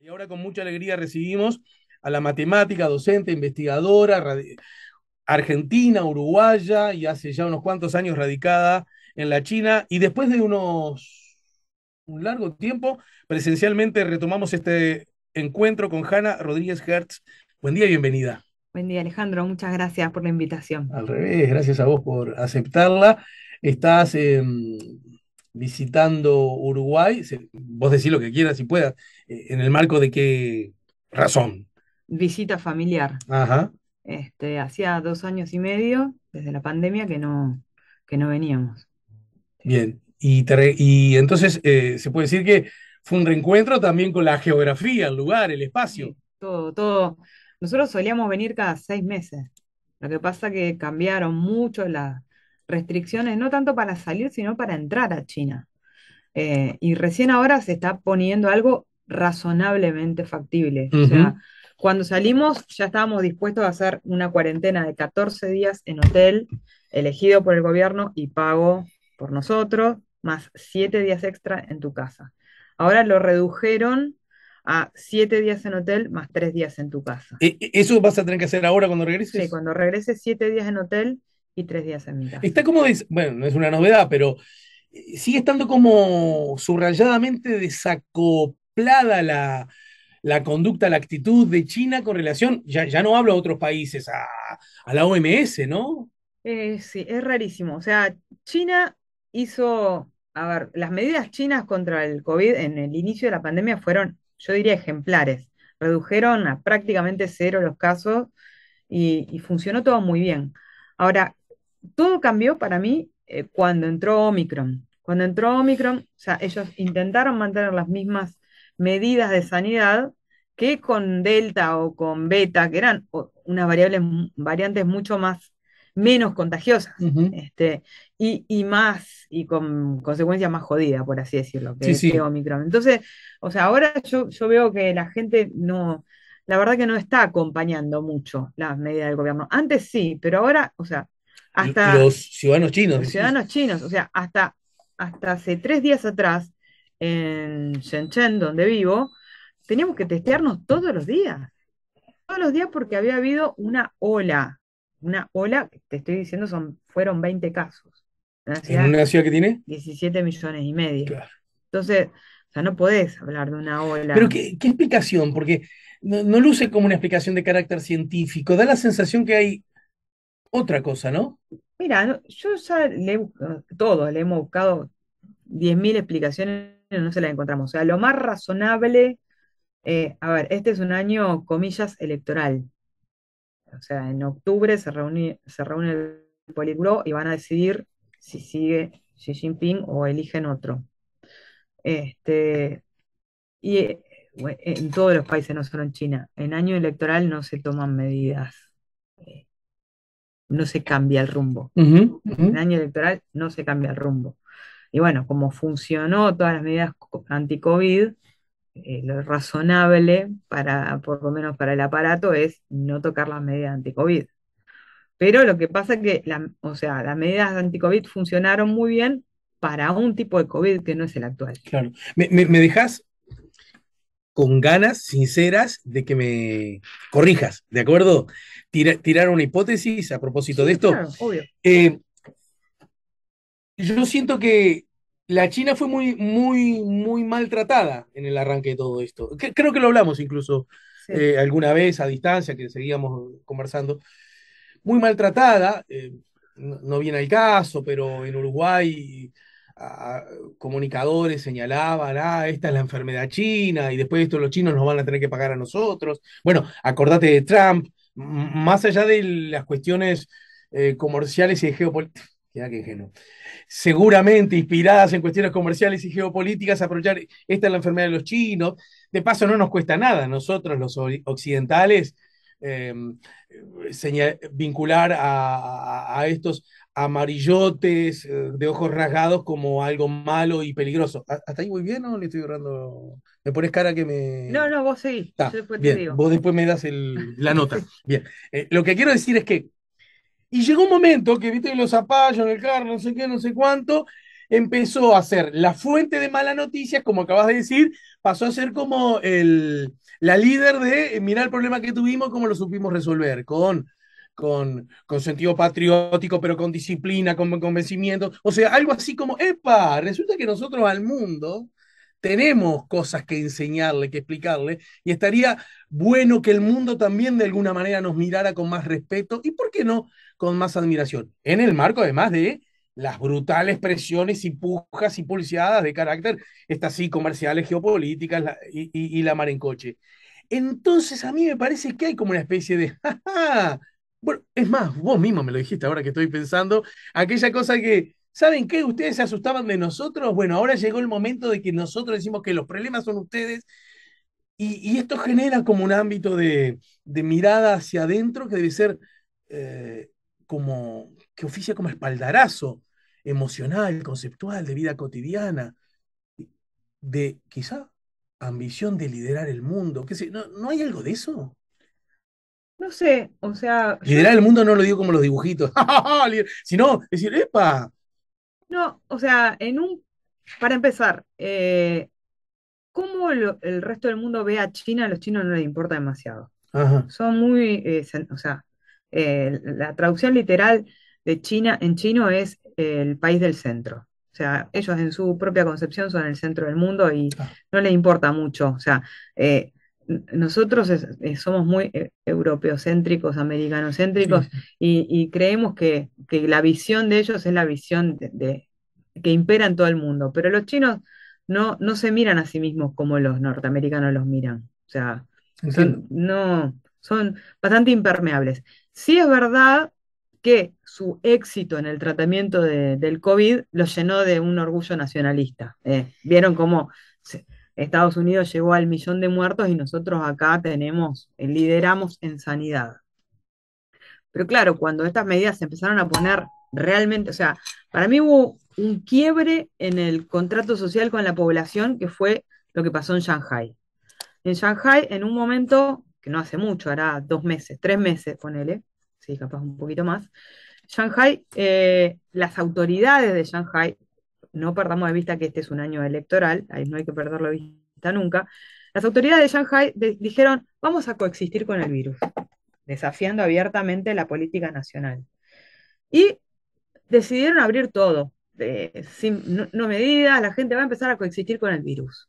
Y ahora con mucha alegría recibimos a la matemática, docente, investigadora, argentina, uruguaya y hace ya unos cuantos años radicada en la China. Y después de un largo tiempo, presencialmente retomamos este encuentro con Jana Rodríguez Hertz. Buen día y bienvenida. Buen día, Alejandro. Muchas gracias por la invitación. Al revés, gracias a vos por aceptarla. Estás visitando Uruguay, vos decís lo que quieras y puedas, en el marco de qué razón. Visita familiar. Ajá. Hacía 2 años y medio, desde la pandemia, que no veníamos. Bien, y entonces se puede decir que fue un reencuentro también con la geografía, el lugar, el espacio. Sí, todo. Nosotros solíamos venir cada 6 meses. Lo que pasa que cambiaron mucho las restricciones, no tanto para salir, sino para entrar a China. Y recién ahora se está poniendo algo razonablemente factible. Uh-huh. O sea, cuando salimos ya estábamos dispuestos a hacer una cuarentena de 14 días en hotel, elegido por el gobierno y pago por nosotros, más 7 días extra en tu casa. Ahora lo redujeron a 7 días en hotel, más 3 días en tu casa. ¿Eso vas a tener que hacer ahora cuando regreses? Sí, cuando regreses 7 días en hotel y 3 días en mi casa. Está como, bueno, no es una novedad, pero sigue estando como subrayadamente desacoplada la conducta, la actitud de China con relación, ya no hablo a otros países, a la OMS, ¿no? Sí, es rarísimo. O sea, China hizo, a ver, las medidas chinas contra el COVID en el inicio de la pandemia fueron, yo diría, ejemplares. Redujeron a prácticamente cero los casos y funcionó todo muy bien. Ahora, todo cambió para mí cuando entró Omicron. Cuando entró Omicron, o sea, ellos intentaron mantener las mismas medidas de sanidad que con Delta o con Beta, que eran unas variantes mucho menos contagiosas, uh-huh, y con consecuencias más jodidas, por así decirlo, que sí. Omicron. Entonces, o sea, ahora yo veo que la gente no, la verdad que no está acompañando mucho las medidas del gobierno. Antes sí, pero ahora, o sea, hasta... Los ciudadanos chinos. Los ciudadanos chinos, o sea, hasta hace 3 días atrás, en Shenzhen, donde vivo, teníamos que testearnos todos los días. Todos los días porque había habido una ola, te estoy diciendo, fueron 20 casos. ¿En una ciudad que tiene? 17,5 millones. Claro. Entonces, o sea, no podés hablar de una ola. Pero ¿qué explicación? Porque no luce como una explicación de carácter científico. Da la sensación que hay otra cosa, ¿no? Mira, yo ya le hemos buscado 10.000 explicaciones y no se las encontramos. O sea, lo más razonable, a ver, este es un año, comillas, electoral. O sea, en octubre se reúne el Politburó y van a decidir si sigue Xi Jinping o eligen otro. Y en todos los países, no solo en China, en año electoral no se toman medidas, no se cambia el rumbo. Uh-huh, uh-huh. En año electoral no se cambia el rumbo. Y bueno, como funcionó todas las medidas anti-COVID, lo razonable, por lo menos para el aparato, es no tocar las medidas anti-COVID. Pero lo que pasa es que las medidas anti-COVID funcionaron muy bien para un tipo de COVID que no es el actual. Claro. Me dejás con ganas sinceras de que me corrijas, ¿de acuerdo? Tirar una hipótesis a propósito de esto. Claro, obvio. Yo siento que la China fue muy, muy, muy maltratada en el arranque de todo esto. Creo que lo hablamos incluso alguna vez a distancia, que seguíamos conversando. Muy maltratada, no viene al caso, pero en Uruguay comunicadores señalaban, esta es la enfermedad china, y después los chinos nos van a tener que pagar a nosotros. Bueno, acordate de Trump, más allá de las cuestiones comerciales y de geopolítica. Mirá qué ingenuo. Seguramente inspiradas en cuestiones comerciales y geopolíticas, aprovechar, esta es la enfermedad de los chinos, de paso no nos cuesta nada, nosotros los occidentales, vincular a estos amarillotes de ojos rasgados como algo malo y peligroso. ¿Hasta ahí voy bien o le estoy borrando? ¿Me pones cara que me...? No, vos seguís, yo después bien, te digo. Vos después me das la nota. Bien, lo que quiero decir es que y llegó un momento que, viste, los zapallos, el carro, no sé qué, no sé cuánto, empezó a ser la fuente de malas noticias, como acabas de decir, pasó a ser como la líder de mirá el problema que tuvimos, cómo lo supimos resolver, con sentido patriótico, pero con disciplina, con convencimiento. O sea, algo así como, ¡epa! Resulta que nosotros al mundo tenemos cosas que enseñarle, que explicarle, y estaría bueno que el mundo también de alguna manera nos mirara con más respeto y, ¿por qué no?, con más admiración. En el marco, además, de las brutales presiones y pujas y pulseadas de carácter, estas sí, comerciales, geopolíticas y la mar en coche. Entonces, a mí me parece que hay como una especie de... ¡Ja, ja! Bueno, es más, vos mismo me lo dijiste ahora que estoy pensando, aquella cosa que, ¿saben qué? Ustedes se asustaban de nosotros, bueno, ahora llegó el momento de que nosotros decimos que los problemas son ustedes, y esto genera como un ámbito de mirada hacia adentro que debe ser como, que oficia como espaldarazo emocional, conceptual, de vida cotidiana, de quizá ambición de liderar el mundo, qué sé, ¿no hay algo de eso? No sé, o sea... Liderar el mundo no lo digo como los dibujitos, sino decir, ¡epa! No, o sea, para empezar, ¿cómo el resto del mundo ve a China? A los chinos no les importa demasiado. Ajá. Son muy... la traducción literal de China en chino es el país del centro. O sea, ellos en su propia concepción son el centro del mundo y no les importa mucho. O sea... nosotros somos muy europeocéntricos, americanocéntricos, sí. y creemos que la visión de ellos es la visión que impera en todo el mundo, pero los chinos no se miran a sí mismos como los norteamericanos los miran, o sea, son bastante impermeables. Sí es verdad que su éxito en el tratamiento del COVID los llenó de un orgullo nacionalista, vieron cómo... Estados Unidos llegó al 1.000.000 de muertos y nosotros acá lideramos en sanidad. Pero claro, cuando estas medidas se empezaron a poner realmente, o sea, para mí hubo un quiebre en el contrato social con la población, que fue lo que pasó en Shanghai. En Shanghai, en un momento, que no hace mucho, hará 2 meses, 3 meses, ponele, sí, capaz un poquito más, Shanghai, las autoridades de Shanghai, no perdamos de vista que este es un año electoral, ahí no hay que perderlo de vista nunca, las autoridades de Shanghai dijeron, vamos a coexistir con el virus, desafiando abiertamente la política nacional. Y decidieron abrir todo, sin medidas, la gente va a empezar a coexistir con el virus.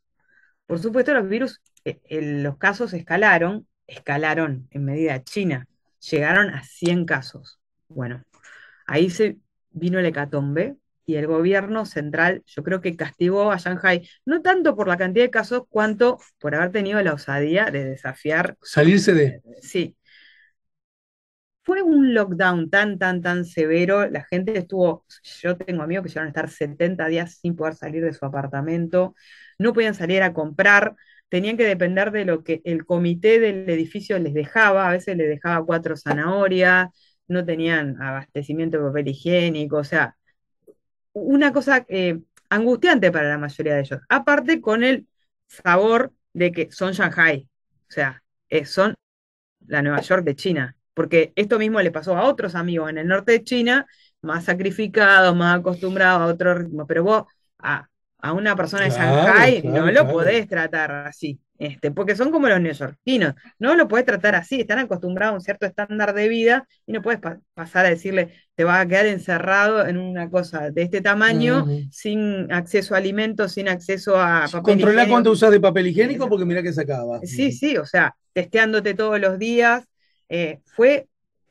Por supuesto, los casos escalaron en medida china, llegaron a 100 casos. Bueno, ahí se vino el hecatombe, y el gobierno central, yo creo que castigó a Shanghái, no tanto por la cantidad de casos, cuanto por haber tenido la osadía de desafiar. Salirse de... Sí. Fue un lockdown tan severo, la gente estuvo, yo tengo amigos que llegaron a estar 70 días sin poder salir de su apartamento, no podían salir a comprar, tenían que depender de lo que el comité del edificio les dejaba, a veces les dejaba 4 zanahorias, no tenían abastecimiento de papel higiénico, o sea, una cosa angustiante para la mayoría de ellos, aparte con el sabor de que son Shanghái, o sea, son la Nueva York de China, porque esto mismo le pasó a otros amigos en el norte de China, más sacrificados, más acostumbrados a otro ritmo, pero vos a una persona de Shanghái no lo podés tratar así, porque son como los neoyorquinos, no lo podés tratar así, están acostumbrados a un cierto estándar de vida y no podés pasar a decirle, te vas a quedar encerrado en una cosa de este tamaño, sin acceso a alimentos, sin acceso a papel higiénico. Controlá cuánto usás de papel higiénico porque mirá que sacaba. Sí, sí, o sea, testeándote todos los días, te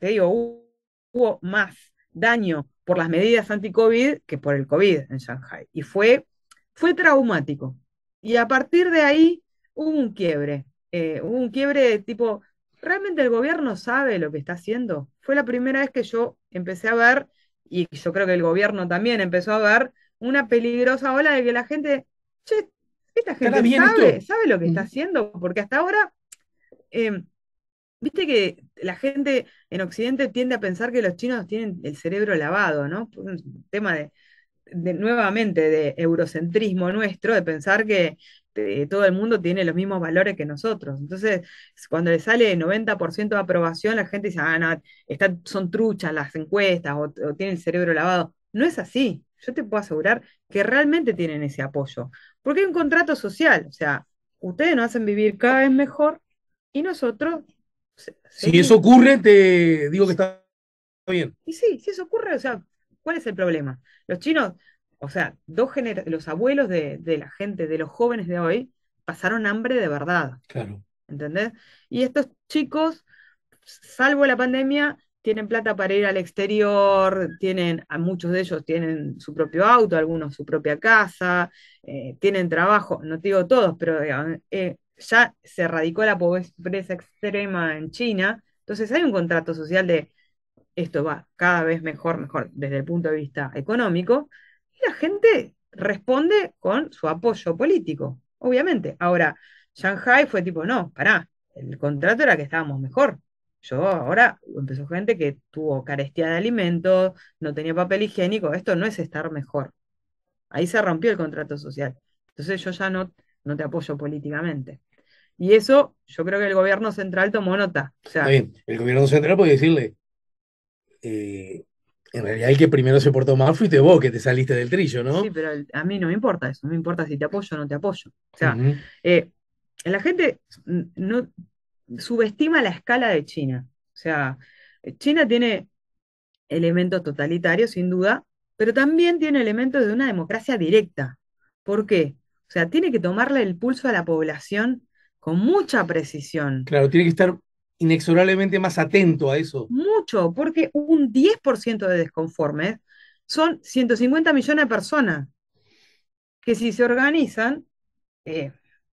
digo, hubo más daño por las medidas anti-COVID que por el COVID en Shanghái, y fue traumático, y a partir de ahí hubo un quiebre, tipo, ¿realmente el gobierno sabe lo que está haciendo? Fue la primera vez que yo empecé a ver, y yo creo que el gobierno también empezó a ver, una peligrosa ola de que la gente, che, esta gente sabe lo que está haciendo, porque hasta ahora, viste que la gente en Occidente tiende a pensar que los chinos tienen el cerebro lavado, ¿no? Un tema nuevamente de eurocentrismo nuestro, de pensar que todo el mundo tiene los mismos valores que nosotros. Entonces, cuando le sale 90% de aprobación, la gente dice, ah, no, son truchas las encuestas, o tienen el cerebro lavado. No es así. yo te puedo asegurar que realmente tienen ese apoyo, porque hay un contrato social, o sea, ustedes nos hacen vivir cada vez mejor y nosotros... Si eso ocurre, te digo que está bien. Y sí, si eso ocurre, o sea, ¿cuál es el problema? Los chinos, o sea, los abuelos de la gente, de los jóvenes de hoy, pasaron hambre de verdad. Claro. ¿Entendés? Y estos chicos, salvo la pandemia, tienen plata para ir al exterior, muchos de ellos tienen su propio auto, algunos su propia casa, tienen trabajo, no te digo todos, pero ya se erradicó la pobreza extrema en China, entonces hay un contrato social de esto va cada vez mejor desde el punto de vista económico, y la gente responde con su apoyo político, obviamente. Ahora, Shanghai fue tipo, no, pará, el contrato era que estábamos mejor. Ahora empezó gente que tuvo carestía de alimentos, no tenía papel higiénico, esto no es estar mejor. Ahí se rompió el contrato social. Entonces yo ya no te apoyo políticamente. Y eso yo creo que el gobierno central tomó nota. O sea, está bien, el gobierno central puede decirle, en realidad el que primero se portó mal fuiste vos, que te saliste del trillo, ¿no? Sí, pero a mí no me importa eso, no me importa si te apoyo o no te apoyo. O sea, la gente no... subestima la escala de China. O sea, China tiene elementos totalitarios, sin duda, pero también tiene elementos de una democracia directa. ¿Por qué? O sea, tiene que tomarle el pulso a la población con mucha precisión. Claro, tiene que estar inexorablemente más atento a eso. Mucho, porque un 10% de desconformes son 150 millones de personas que si se organizan,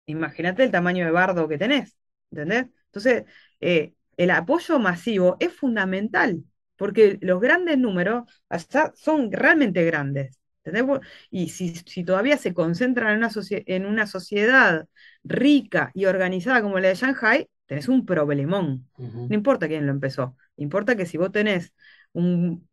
imagínate el tamaño de bardo que tenés, ¿entendés? Entonces, el apoyo masivo es fundamental, porque los grandes números hasta son realmente grandes, ¿entendés? Y si todavía se concentran en una sociedad rica y organizada como la de Shanghái, tenés un problemón. No importa quién lo empezó, importa que si vos tenés un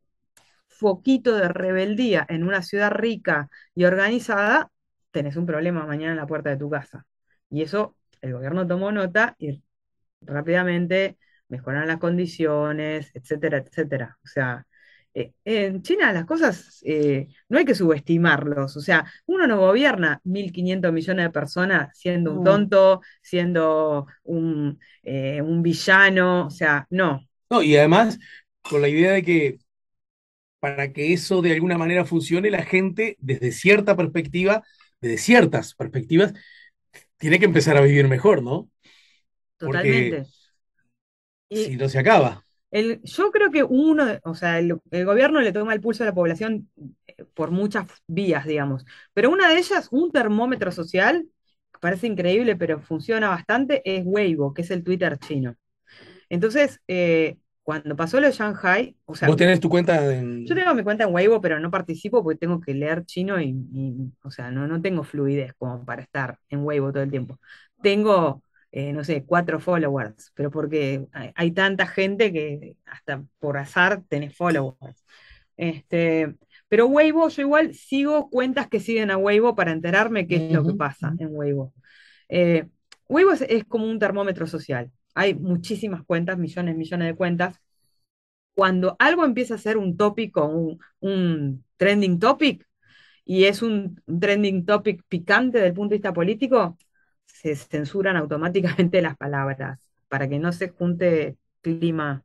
foquito de rebeldía en una ciudad rica y organizada, tenés un problema mañana en la puerta de tu casa. Y eso el gobierno tomó nota y rápidamente mejoraron las condiciones, etcétera, etcétera. O sea, en China las cosas no hay que subestimarlos. O sea, uno no gobierna 1.500 millones de personas siendo un tonto, siendo un villano. O sea, no. No, y además, con la idea de que para que eso de alguna manera funcione, la gente, desde ciertas perspectivas, tiene que empezar a vivir mejor, ¿no? Totalmente. Porque si no se acaba. Yo creo que el gobierno le toma el pulso a la población por muchas vías, digamos. Pero una de ellas, un termómetro social, parece increíble, pero funciona bastante, es Weibo, que es el Twitter chino. Entonces, cuando pasó lo de Shanghai... O sea, ¿vos tenés tu cuenta en...? Yo tengo mi cuenta en Weibo, pero no participo porque tengo que leer chino y no tengo fluidez como para estar en Weibo todo el tiempo. Tengo, no sé, 4 followers, pero porque hay tanta gente que hasta por azar tenés followers. Pero Weibo, yo igual sigo cuentas que siguen a Weibo para enterarme qué es lo que pasa en Weibo. Weibo es como un termómetro social. Hay muchísimas cuentas, millones de cuentas. Cuando algo empieza a ser un tópico, un trending topic, y es un trending topic picante desde el punto de vista político, se censuran automáticamente las palabras, para que no se junte clima.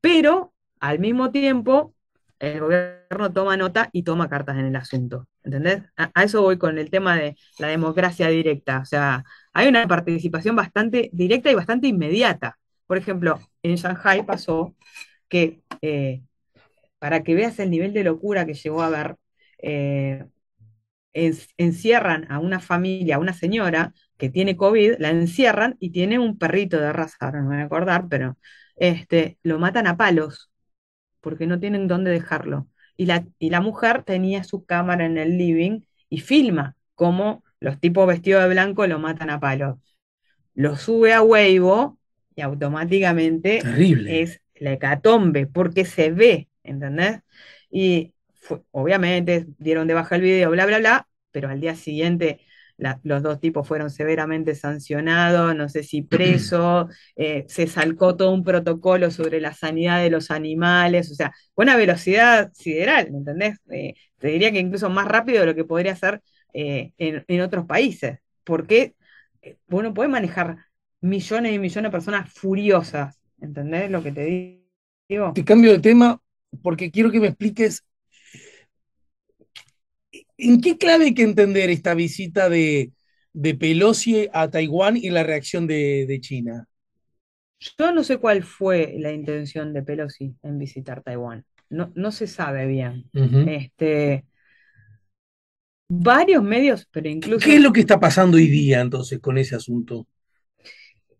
Pero, al mismo tiempo, el gobierno toma nota y toma cartas en el asunto, ¿entendés? A eso voy con el tema de la democracia directa, o sea, hay una participación bastante directa y bastante inmediata. Por ejemplo, en Shanghái pasó que, para que veas el nivel de locura que llegó a haber, encierran a una familia, a una señora que tiene COVID, la encierran y tiene un perrito de raza, ahora no me voy a acordar, pero lo matan a palos, porque no tienen dónde dejarlo. Y la mujer tenía su cámara en el living y filma cómo los tipos vestidos de blanco lo matan a palos. Lo sube a Weibo y automáticamente terrible. Es la hecatombe, porque se ve, ¿entendés? Y obviamente dieron de baja el video, bla, bla, bla, pero al día siguiente Los dos tipos fueron severamente sancionados, no sé si presos, se salcó todo un protocolo sobre la sanidad de los animales, o sea, fue una velocidad sideral, ¿me entendés? Te diría que incluso más rápido de lo que podría ser en otros países, porque uno puede manejar millones y millones de personas furiosas, ¿entendés lo que te digo? Te cambio de tema porque quiero que me expliques ¿en qué clave hay que entender esta visita de Pelosi a Taiwán y la reacción de China? Yo no sé cuál fue la intención de Pelosi en visitar Taiwán. No se sabe bien. Uh-huh. Varios medios, pero incluso... ¿Qué es lo que está pasando hoy día, entonces, con ese asunto?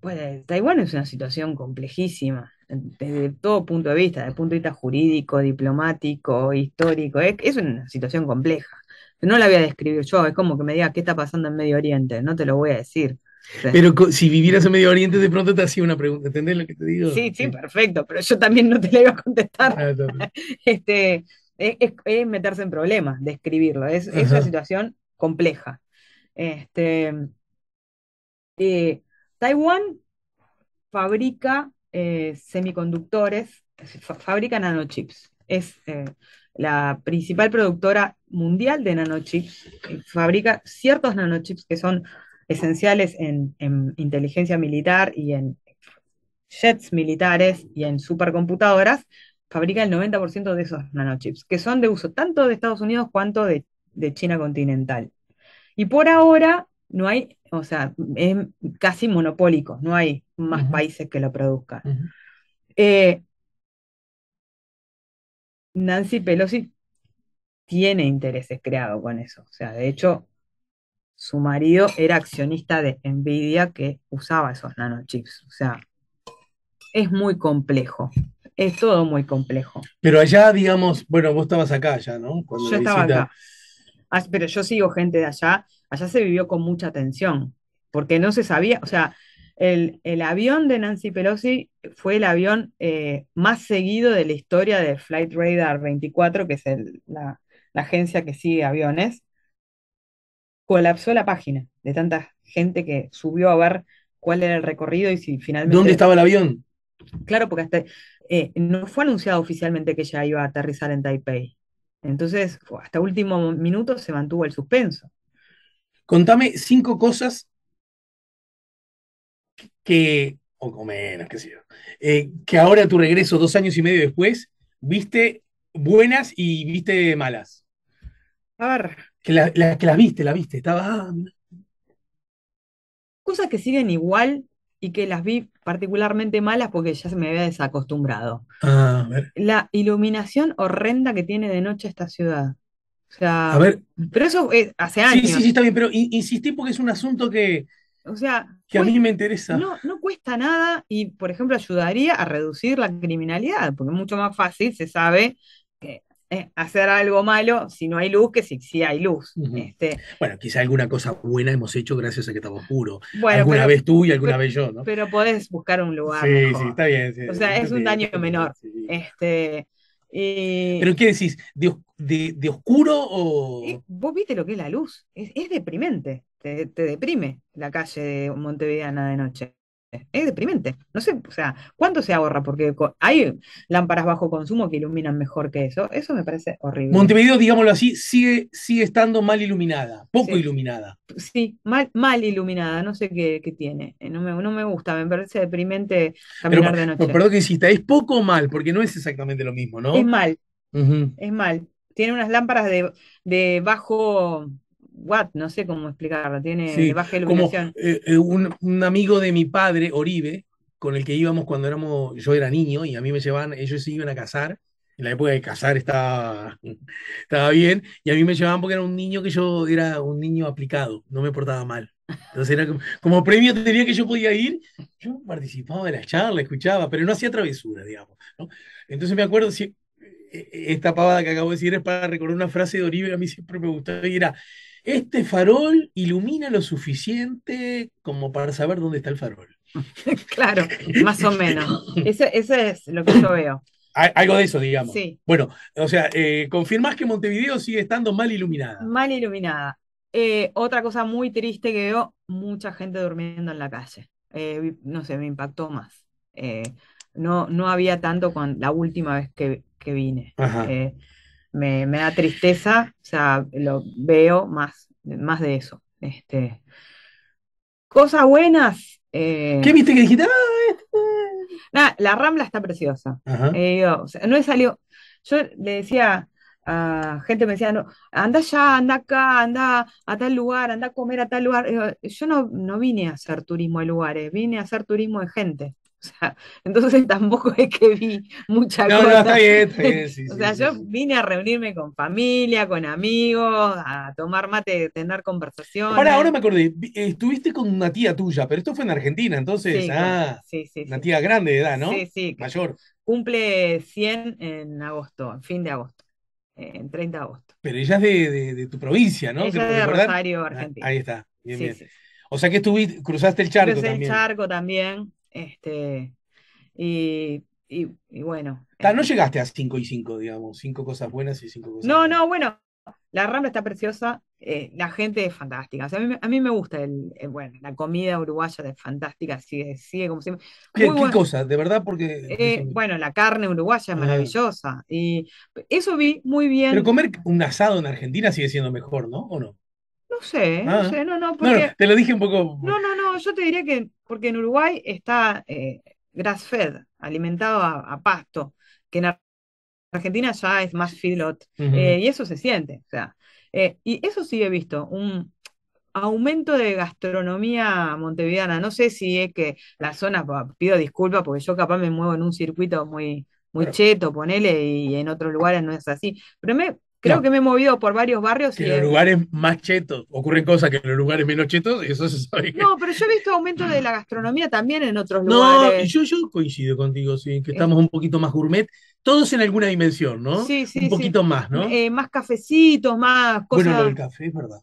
Pues Taiwán es una situación complejísima, desde todo punto de vista, desde el punto de vista jurídico, diplomático, histórico. Es una situación compleja. No la voy a describir yo, es como que me diga qué está pasando en Medio Oriente, no te lo voy a decir. O sea, pero si vivieras en Medio Oriente de pronto te hacía una pregunta, ¿entendés lo que te digo? Sí, perfecto, pero yo también no te la iba a contestar. Ah, no. Es meterse en problemas, describirlo, es una situación compleja. Taiwán fabrica semiconductores, fabrica nanochips, es... la principal productora mundial de nanochips, fabrica ciertos nanochips que son esenciales en inteligencia militar y en jets militares y en supercomputadoras, fabrica el 90% de esos nanochips, que son de uso tanto de Estados Unidos cuanto de China continental. Y por ahora no hay, o sea, es casi monopólico, no hay más países que lo produzcan. Nancy Pelosi tiene intereses creados con eso. O sea, de hecho, su marido era accionista de Nvidia que usaba esos nanochips. O sea, es muy complejo. Es todo muy complejo. Pero allá, digamos, bueno, vos estabas acá ya, ¿no? Cuando yo estaba acá. Pero yo sigo gente de allá. Allá se vivió con mucha tensión. Porque no se sabía, o sea... El avión de Nancy Pelosi fue el avión más seguido de la historia de Flight Radar 24, que es la agencia que sigue aviones. Colapsó la página de tanta gente que subió a ver cuál era el recorrido y si finalmente... ¿Dónde estaba el avión? Claro, porque hasta, no fue anunciado oficialmente que ella iba a aterrizar en Taipei. Entonces, hasta último minuto se mantuvo el suspenso. Contame 5 cosas... o menos, qué sé yo, que ahora a tu regreso 2 años y medio después, viste buenas y viste malas. A ver. Que las viste, estaba... Cosas que siguen igual y que las vi particularmente malas porque ya se me había desacostumbrado. A ver. La iluminación horrenda que tiene de noche esta ciudad. O sea, a ver. Pero eso hace años. Sí, está bien, pero insistí porque es un asunto que... O sea, que a mí me interesa. No cuesta nada y, por ejemplo, ayudaría a reducir la criminalidad, porque es mucho más fácil, se sabe, hacer algo malo si no hay luz que si hay luz. Uh-huh. Bueno, quizá alguna cosa buena hemos hecho gracias a que estamos puros. Bueno, alguna vez tú y alguna vez yo, ¿no? Pero podés buscar un lugar. Sí, está bien. Sí, o sea, es un daño menor. Sí. ¿Pero qué decís? ¿De oscuro o...? Vos viste lo que es la luz. Es deprimente. Te deprime la calle montevideana de noche. Es deprimente. No sé, o sea, ¿cuánto se ahorra? Porque hay lámparas bajo consumo que iluminan mejor que eso. Eso me parece horrible. Montevideo, digámoslo así, sigue estando mal iluminada, poco iluminada. Sí, mal iluminada, no sé qué tiene. No me gusta, me parece deprimente caminar de noche. Perdón que insista, es poco mal, porque no es exactamente lo mismo, ¿no? Es mal. Uh-huh. Es mal. Tiene unas lámparas de bajo... no sé cómo explicarlo, tiene baja iluminación. Como, un amigo de mi padre, Oribe, con el que íbamos cuando yo era niño y a mí me llevaban, ellos se iban a cazar, en la época de cazar estaba bien, y a mí me llevaban porque era un niño que yo era un niño aplicado, no me portaba mal. Entonces era como premio tenía que yo podía ir, yo participaba de las charlas, escuchaba, pero no hacía travesuras, digamos, ¿no? Entonces me acuerdo, esta pavada que acabo de decir es para recordar una frase de Oribe que a mí siempre me gustaba y era... Este farol ilumina lo suficiente como para saber dónde está el farol. Claro, más o menos. Eso es lo que yo veo. Algo de eso, digamos. Sí. Bueno, o sea, confirmás que Montevideo sigue estando mal iluminada. Mal iluminada. Otra cosa muy triste que veo, mucha gente durmiendo en la calle. No sé, me impactó más. No había tanto con la última vez que vine. Me da tristeza, o sea, lo veo más de eso. Cosas buenas. ¿Qué viste que dijiste? Nada, la Rambla está preciosa. O sea, no he salido. Yo le decía a gente, me decía, no, anda allá, anda acá, anda a tal lugar, anda a comer a tal lugar. Yo no vine a hacer turismo de lugares, vine a hacer turismo de gente. O sea, entonces tampoco es que vi mucha cosa. No, está bien, sí, o sea, yo vine a reunirme con familia, con amigos, a tomar mate, tener conversaciones. Ahora me acordé, estuviste con una tía tuya, pero esto fue en Argentina, entonces, sí, una tía grande de edad, ¿no? Sí. Mayor. Cumple 100 en agosto, en fin de agosto, en 30 de agosto. Pero ella es de tu provincia, ¿no? Ella es de Rosario, Argentina. Ahí está, bien. Sí. O sea que estuviste, cruzaste el charco. Crucé el charco también. Y bueno. No llegaste a 5 y 5, digamos, 5 cosas buenas y 5 cosas malas. No, bueno, la Rambla está preciosa, la gente es fantástica. O sea, a mí me gusta la comida uruguaya es fantástica, sigue como siempre. ¿Qué cosa? De verdad, porque. Bueno, la carne uruguaya es maravillosa. Y eso vi muy bien. Pero comer un asado en Argentina sigue siendo mejor, ¿no? ¿O no? No sé, porque... No, te lo dije un poco... No, yo te diría que, porque en Uruguay está grass-fed, alimentado a pasto, que en Argentina ya es más feedlot, y eso se siente, o sea, y eso sí he visto, un aumento de gastronomía montevideana. No sé si es que la zona, pido disculpas, porque yo capaz me muevo en un circuito muy cheto, ponele, y en otros lugares no es así, pero creo que me he movido por varios barrios. Que en los lugares más chetos ocurren cosas que en los lugares menos chetos, eso se sabe. No, pero yo he visto aumento de la gastronomía también en otros lugares. No, yo coincido contigo, sí, que estamos un poquito más gourmet, todos en alguna dimensión, ¿no? Sí. Un poquito más, ¿no? Más cafecitos, más cosas. Bueno, lo del café, es verdad.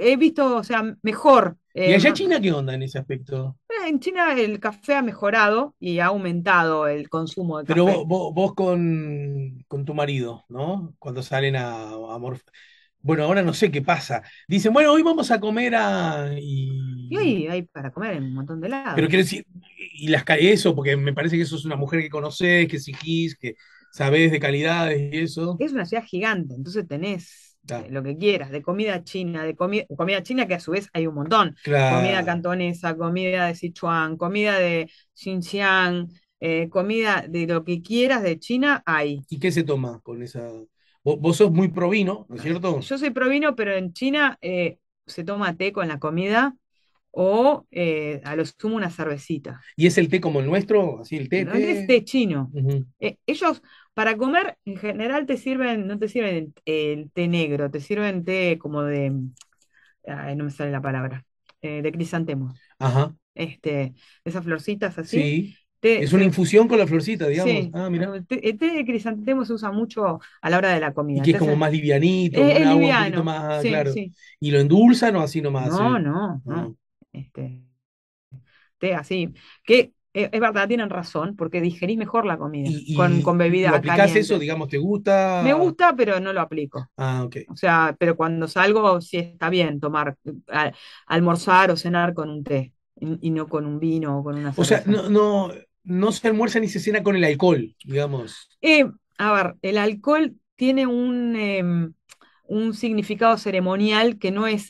He visto, o sea, mejor. ¿Y allá China qué onda en ese aspecto? En China el café ha mejorado y ha aumentado el consumo de café. Pero vos con tu marido, ¿no? Cuando salen a Bueno, ahora no sé qué pasa. Dicen, bueno, hoy vamos a comer a... Y hoy hay para comer en un montón de lados. Pero quiero decir, eso, porque me parece que eso es una mujer que conocés, que exigís, que sabés de calidades y eso. Es una ciudad gigante, entonces tenés... lo que quieras, de comida china, comida china que a su vez hay un montón. Claro. Comida cantonesa, comida de Sichuan, comida de Xinjiang, comida de lo que quieras de China hay. ¿Y qué se toma con esa...? Vos sos muy provino, ¿no es cierto? Yo soy provino, pero en China se toma té con la comida o a lo sumo una cervecita. ¿Y es el té como el nuestro? Así el té, no, es té chino. Ellos... Para comer, en general no te sirven el té negro, te sirven té como de, no me sale la palabra, de crisantemo. Ajá. Esas florcitas así. Sí. Es una infusión con la florcita, digamos. Sí. Mirá. El té de crisantemo se usa mucho a la hora de la comida. Y que es como más livianito, un agua un poquito más, sí, claro. Sí. ¿Y lo endulzan o así nomás? No. Té así, que... Es verdad, tienen razón, porque digerís mejor la comida con bebida caliente. ¿Aplicás eso, digamos, te gusta? Me gusta, pero no lo aplico. Ok. O sea, pero cuando salgo sí está bien tomar, almorzar o cenar con un té, y no con un vino o con una cerveza. O sea, no se almuerza ni se cena con el alcohol, digamos. A ver, el alcohol tiene un significado ceremonial que no es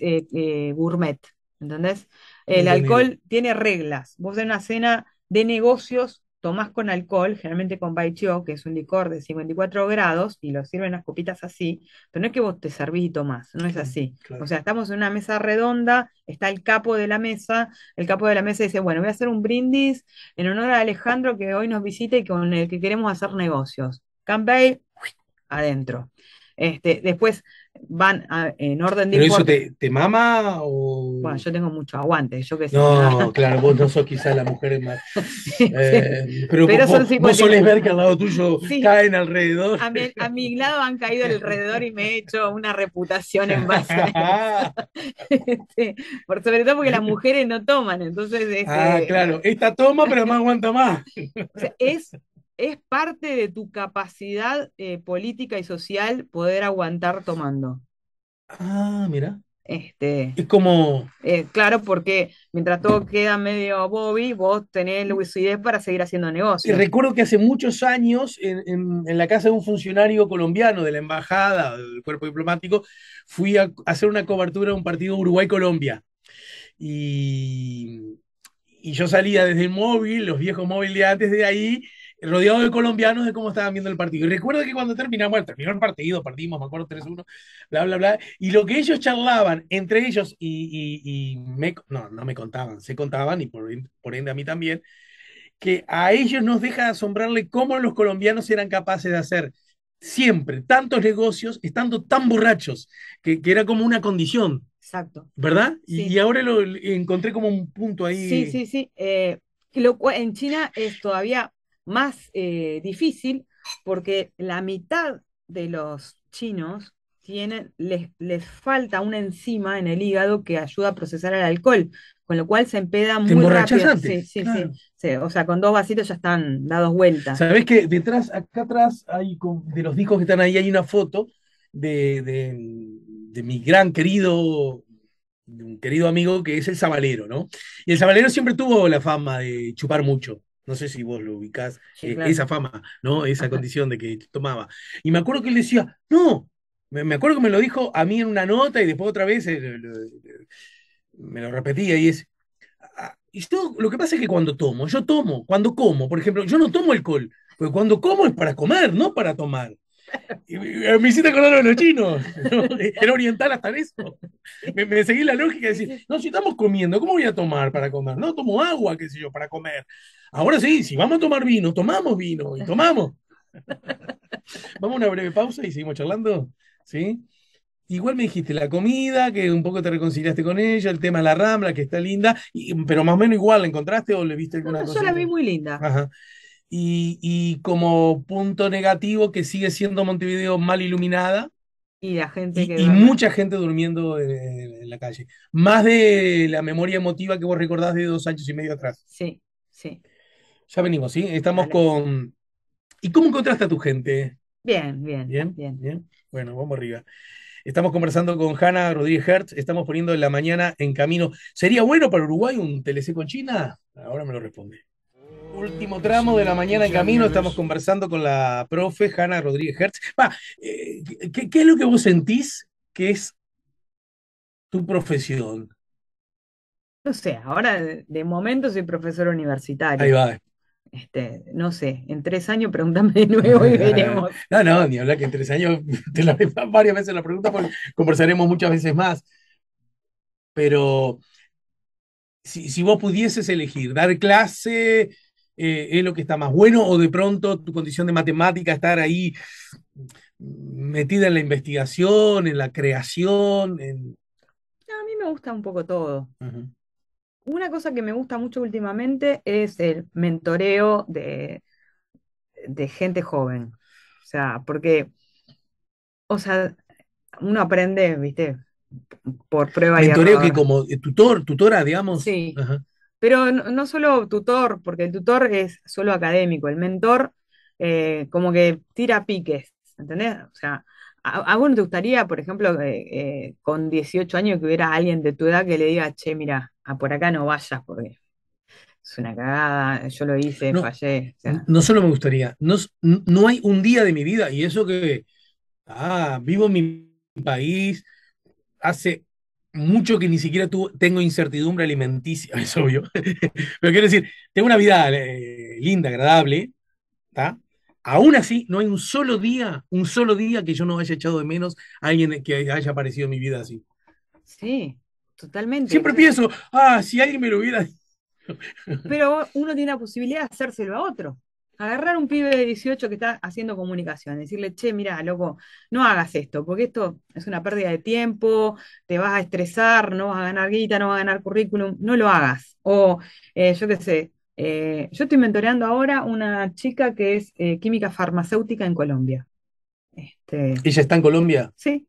gourmet, ¿entendés? El alcohol tiene reglas. Vos en una cena... de negocios, tomás con alcohol, generalmente con Baijiu, que es un licor de 54 grados, y lo sirven las copitas así, pero no es que vos te servís y tomás, no es así. Claro. O sea, estamos en una mesa redonda, está el capo de la mesa, dice, bueno, voy a hacer un brindis en honor a Alejandro que hoy nos visita y con el que queremos hacer negocios. Campbell, adentro. Después van en orden de... ¿Pero eso te mama o...? Bueno, yo tengo mucho aguante, yo que sé. No, claro, vos no sos quizás la mujer más... Pero vos solés ver que al lado tuyo caen alrededor. A mi lado han caído alrededor y me he hecho una reputación en base a eso. Sobre todo porque las mujeres no toman, entonces... claro, esta toma pero más aguanta más. O sea, es parte de tu capacidad política y social poder aguantar tomando. Mira. Es como... claro, porque mientras todo queda medio Bobby, vos tenés lucidez para seguir haciendo negocios. Recuerdo que hace muchos años, en la casa de un funcionario colombiano de la embajada, del cuerpo diplomático, fui a hacer una cobertura de un partido Uruguay-Colombia. Y yo salía desde el móvil, los viejos móviles de antes de ahí, rodeado de colombianos de cómo estaban viendo el partido. Y recuerdo que cuando terminó el partido, perdimos, me acuerdo 3-1, bla, bla, bla. Y lo que ellos charlaban entre ellos, no me contaban, se contaban y por ende a mí también, que a ellos nos deja asombrarle cómo los colombianos eran capaces de hacer siempre tantos negocios estando tan borrachos, que era como una condición. Exacto. ¿Verdad? Sí. Y ahora lo encontré como un punto ahí. Sí, sí, sí. En China es todavía más difícil porque la mitad de los chinos les falta una enzima en el hígado que ayuda a procesar el alcohol, con lo cual se empeda muy rápido. Antes, sí, claro. Sí. O sea, con 2 vasitos ya están dados vueltas. ¿Sabés que detrás, acá atrás, de los discos que están ahí, hay una foto de mi gran querido, un querido amigo que es el Sabalero, ¿no? Y el Sabalero siempre tuvo la fama de chupar mucho. No sé si vos lo ubicás, sí, claro. Esa fama, ¿no? Esa condición de que tomaba. Y me acuerdo que él decía, no, me acuerdo que me lo dijo a mí en una nota y después otra vez me lo repetía y es... Y todo, lo que pasa es que cuando tomo, yo tomo, cuando como, por ejemplo, yo no tomo alcohol, porque cuando como es para comer, no para tomar. Me hiciste acordar de los chinos, ¿no? Era oriental hasta en eso. Me seguí la lógica de decir, no, si estamos comiendo, ¿cómo voy a tomar para comer? No, tomo agua, qué sé yo, para comer. Ahora sí, si vamos a tomar vino, tomamos vino y tomamos. Vamos a una breve pausa y seguimos charlando, ¿sí? Igual me dijiste la comida, que un poco te reconciliaste con ella, el tema de la Rambla, que está linda, pero más o menos igual, ¿la encontraste o le viste alguna cosa? Yo la vi muy linda. Ajá. Y como punto negativo que sigue siendo Montevideo mal iluminada y la gente y mucha gente durmiendo en la calle. Más de la memoria emotiva que vos recordás de 2 años y medio atrás. Sí, sí. Ya venimos, ¿sí? Estamos con... ¿Y cómo encontraste a tu gente? Bien, bien. ¿Bien? Bien. ¿Bien? Bueno, vamos arriba. Estamos conversando con Jana Rodríguez Hertz, estamos poniendo La Mañana en Camino. ¿Sería bueno para Uruguay un TLC con China? Ahora me lo responde. Último tramo de La Mañana en Camino, estamos conversando con la profe Jana Rodríguez Hertz. ¿Qué es lo que vos sentís que es tu profesión? No sé, ahora de momento soy profesora universitaria. Ahí va. No sé, en 3 años pregúntame de nuevo y veremos. No, ni hablar que en 3 años te la varias veces la pregunta, porque conversaremos muchas veces más. Pero si vos pudieses elegir, dar clase... ¿es lo que está más bueno o de pronto tu condición de matemática estar ahí metida en la investigación, en la creación? No, a mí me gusta un poco todo. Uh-huh. Una cosa que me gusta mucho últimamente es el mentoreo de gente joven. O sea, porque uno aprende, ¿viste? Por prueba y error. Mentoreo que como tutora, digamos. Sí. Ajá. Pero no solo tutor, porque el tutor es solo académico, el mentor como que tira piques, ¿entendés? O sea, ¿a vos no te gustaría, por ejemplo, con 18 años que hubiera alguien de tu edad que le diga, che, mira, por acá no vayas porque es una cagada, yo lo hice, fallé? O sea, no solo me gustaría, no hay un día de mi vida, y eso que vivo en mi país, hace... mucho que ni siquiera tengo incertidumbre alimenticia, es obvio. Pero quiero decir, tengo una vida linda, agradable, ¿está? Aún así, no hay un solo día que yo no haya echado de menos a alguien que haya aparecido en mi vida así. Sí, totalmente. Siempre pienso, si alguien me lo hubiera... Pero uno tiene la posibilidad de hacérselo a otro. Agarrar a un pibe de 18 que está haciendo comunicación, decirle, che, mira, loco, no hagas esto, porque esto es una pérdida de tiempo, te vas a estresar, no vas a ganar guita, no vas a ganar currículum, no lo hagas. O, yo qué sé, yo estoy mentoreando ahora una chica que es química farmacéutica en Colombia. ¿Ella está en Colombia? Sí,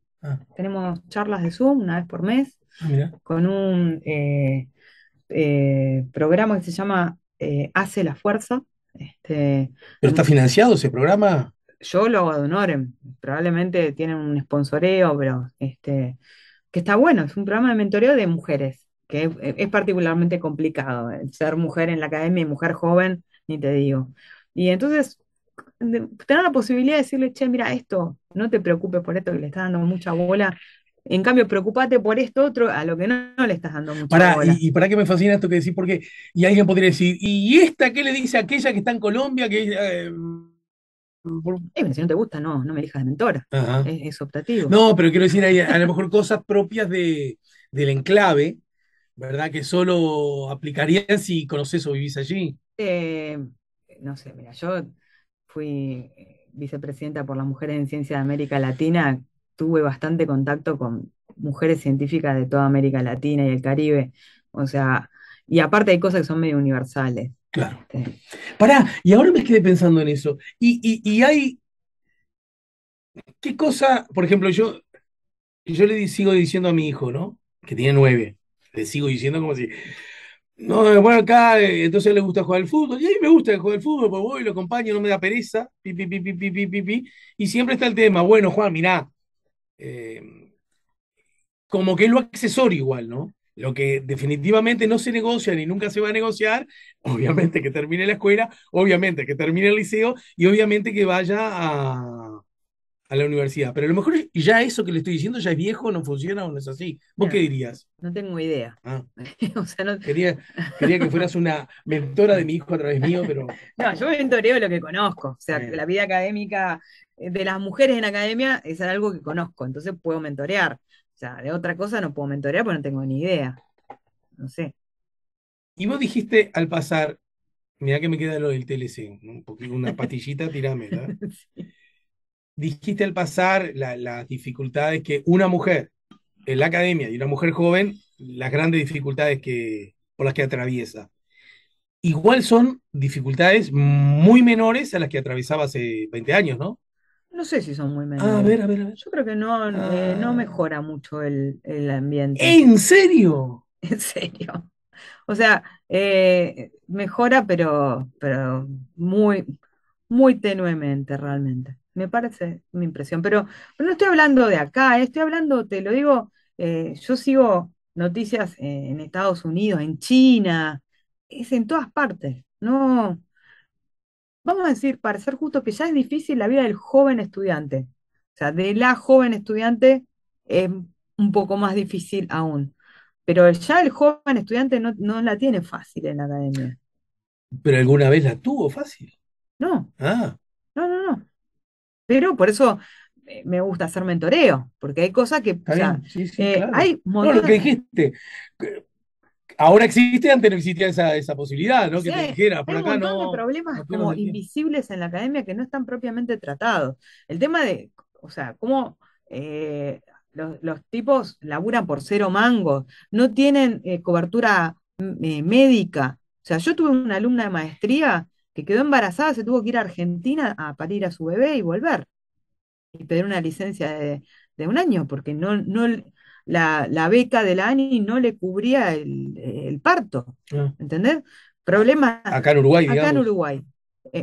tenemos charlas de Zoom una vez por mes, con un programa que se llama Hace la Fuerza. ¿Pero está financiado ese programa? Yo lo hago de honor, probablemente tienen un sponsoreo, pero que está bueno, es un programa de mentoreo de mujeres, que es particularmente complicado, ser mujer en la academia y mujer joven, ni te digo. Y entonces, tener la posibilidad de decirle, che, mira esto, no te preocupes por esto, que le estás dando mucha bola. En cambio, preocupate por esto otro, a lo que no le estás dando mucha bola. Y para qué me fascina esto que decís, porque, y alguien podría decir, ¿y esta qué le dice a aquella que está en Colombia? Si no te gusta, no me elijas de mentora. Es optativo. No, pero quiero decir, hay a lo mejor cosas propias del enclave, ¿verdad? Que solo aplicarían si conocés o vivís allí. No sé, mira, yo fui vicepresidenta por las mujeres en ciencia de América Latina, tuve bastante contacto con mujeres científicas de toda América Latina y el Caribe, o sea, y aparte hay cosas que son medio universales. Claro. Pará, y ahora me quedé pensando en eso. Y hay... ¿Qué cosa? Por ejemplo, yo le sigo diciendo a mi hijo, ¿no? Que tiene 9. Le sigo diciendo como si... No, bueno, acá, entonces le gusta jugar al fútbol. Y a mí me gusta jugar al fútbol, pues voy, lo acompaño, no me da pereza. Y siempre está el tema. Bueno, Juan, mirá. Como que es lo accesorio igual, ¿no? Lo que definitivamente no se negocia ni nunca se va a negociar, obviamente que termine la escuela, obviamente que termine el liceo y obviamente que vaya a la universidad. Pero a lo mejor ya eso que le estoy diciendo ya es viejo, no funciona o no es así. ¿Vos qué dirías? No tengo idea. O sea, no... quería que fueras una mentora de mi hijo a través mío, pero... No, yo mentoreo lo que conozco. O sea, que la vida académica de las mujeres en academia es algo que conozco, entonces puedo mentorear. O sea, de otra cosa no puedo mentorear porque no tengo ni idea. No sé. Y vos dijiste al pasar, mirá que me queda lo del TLC, ¿no? Porque una pastillita, tirámela. Sí. Dijiste al pasar las dificultades que una mujer en la academia y una mujer joven, las grandes dificultades por las que atraviesa. Igual son dificultades muy menores a las que atravesaba hace 20 años, ¿no? No sé si son muy menores. A ver. Yo creo que no mejora mucho el ambiente. ¿En serio? En serio. O sea, mejora, pero muy, muy tenuemente realmente. Me parece mi impresión. Pero no estoy hablando de acá, estoy hablando, te lo digo, yo sigo noticias en Estados Unidos, en China, es en todas partes. No... Vamos a decir, para ser justo, que ya es difícil la vida del joven estudiante. O sea, de la joven estudiante es un poco más difícil aún. Pero ya el joven estudiante no la tiene fácil en la academia. ¿Pero alguna vez la tuvo fácil? No. No. Pero por eso me gusta hacer mentoreo, porque hay cosas que... O sea, sí, claro. Hay modelos... No, lo que dijiste... Ahora existe, antes no existía esa posibilidad, ¿no? Sí, que te dijera, por acá no. Hay un montón de problemas como invisibles en la academia que no están propiamente tratados. El tema de, o sea, cómo los tipos laburan por 0 mangos, no tienen cobertura médica. O sea, yo tuve una alumna de maestría que quedó embarazada, se tuvo que ir a Argentina a parir a su bebé y volver. Y pedir una licencia de 1 año, porque no la beca de la ANI no le cubría el parto, ¿entendés? Problemas acá en Uruguay, digamos. Acá en Uruguay.